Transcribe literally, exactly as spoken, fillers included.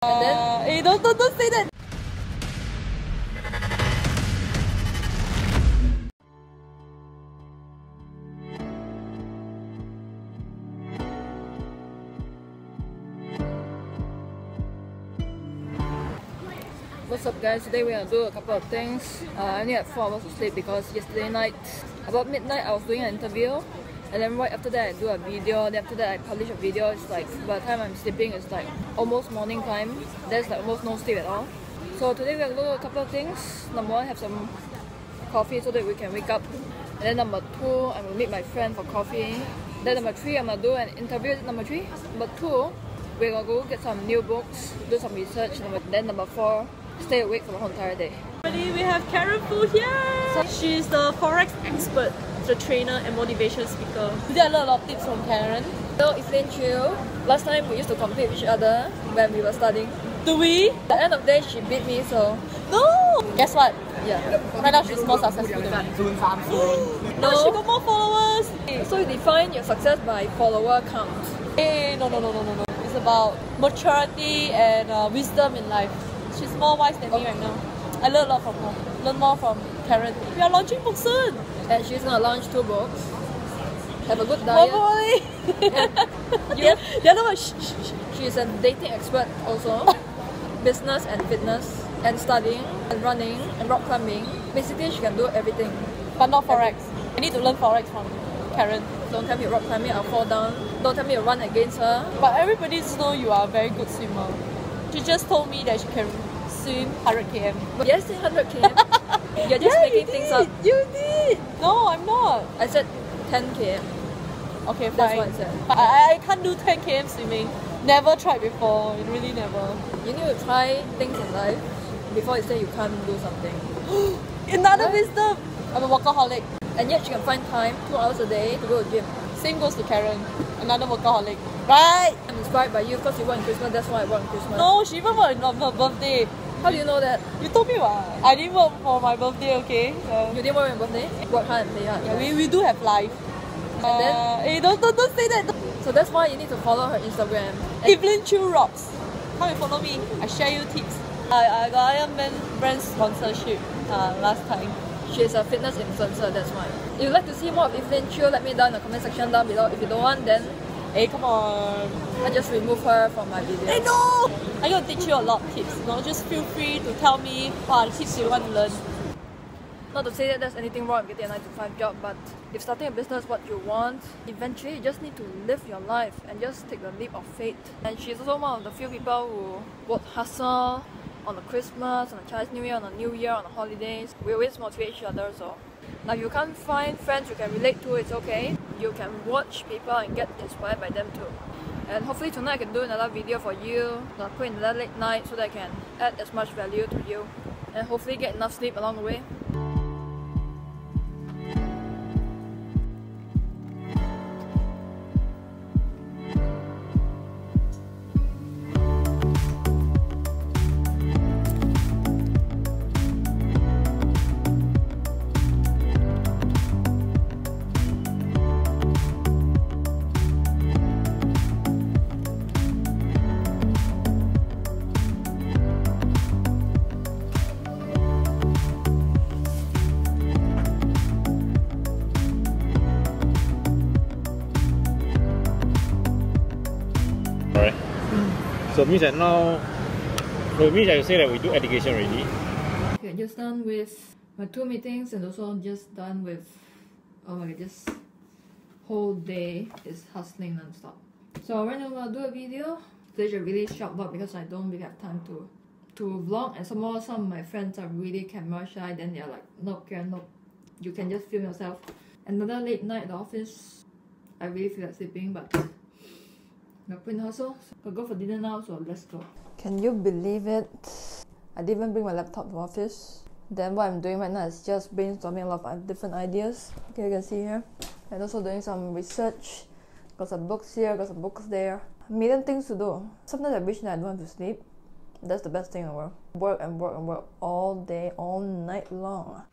And then, uh, hey, don't, don't, don't say that! What's up guys, today we're gonna do a couple of things. uh, I only had four hours of sleep because yesterday night, about midnight, I was doing an interview. And then right after that I do a video, then after that I publish a video. It's like, by the time I'm sleeping, it's like almost morning time. There's like almost no sleep at all. So today we're going to do a couple of things. Number one, have some coffee so that we can wake up. And then number two, I'm going to meet my friend for coffee. Then number three, I'm going to do an interview. Number three? Number two, we're going to go get some new books, do some research. Then number four, stay awake for the whole entire day. We have Karen Foo here! She's the Forex expert, the trainer and motivation speaker. Today I learned a lot of tips from Karen. So Evelyn Chew. Last time we used to compete with each other when we were studying. Do we? At the end of the day she beat me, so... No! Guess what? Yeah. Right now she's more successful than me. No, she got more followers! So you define your success by follower count. Hey, no, no, no, no, no, no. It's about maturity and uh, wisdom in life. She's more wise than okay. me right now. I learn a lot from her. Learn more from Karen. We are launching books soon! And she's gonna launch two books. Have a good diet. Oh boy! Yeah. The other one, shh, shh, shh. She's a dating expert also. Business and fitness. And studying. And running. And rock climbing. Basically she can do everything. But not Forex. I need to learn Forex from Karen. Don't tell me rock climbing, I'll fall down. Don't tell me to run against her. But everybody knows you are a very good swimmer. She just told me that she can swim one hundred kilometers. Yes, one hundred kilometers. You're just yeah, making you things up. You did! No, I'm not. I said ten kilometers. Okay, fine. That's what I said. I, I can't do ten kilometers swimming. Never tried before. Really never. You need to try things in life before you say you can't do something. Another right? wisdom! I'm a workaholic. And yet she can find time, two hours a day, to go to the gym. Same goes to Karen. Another workaholic. Right? I'm inspired by you because you work in Christmas, that's why I work in Christmas. No, she even worked on her birthday. How do you know that? You told me what? I didn't work for my birthday, okay? Uh, you didn't work on your birthday? Work hard and play hard. Yeah, we, we do have life. And uh, then? Hey, don't, don't, don't say that! Don't. So that's why you need to follow her Instagram. Evelyn Chew Rocks. Come and follow me. I share you tips. I, I got Ironman brand sponsorship uh, last time. She's a fitness influencer, that's why. If you'd like to see more of Evelyn Chew, let me down in the comment section down below. If you don't want, then... Hey, come on. I just remove her from my video. Hey, no! I'm gonna teach you a lot of tips, you know? Just feel free to tell me what tips you want to learn. Not to say that there's anything wrong with getting a nine to five job, but if starting a business is what you want, eventually you just need to live your life and just take the leap of faith. And she's also one of the few people who would hustle on the Christmas, on the Chinese New Year, on the New Year, on the holidays. We always motivate each other, so... Now you can't find friends you can relate to, it's okay. You can watch people and get inspired by them too. And hopefully tonight I can do another video for you. I'll put in another late night so that I can add as much value to you. And hopefully get enough sleep along the way. So it means that now, it means I would say that we do education already. Okay, just done with my two meetings and also just done with, oh my god, this whole day is hustling non-stop. So right now I'm gonna do a video. Today's a really short vlog because I don't really have time to to vlog, and some more some of my friends are really camera shy, then they're like, nope, Karen, nope, you can just film yourself. Another late night at the office, I really feel like sleeping, but I'm gonna put in hustle. I'll go for dinner now, so let's go. Can you believe it? I didn't even bring my laptop to office. Then what I'm doing right now is just brainstorming a lot of different ideas. Okay, you can see here. And also doing some research. Got some books here, got some books there. A million things to do. Sometimes I wish that I don't have to sleep. That's the best thing in the world. Work and work and work all day, all night long.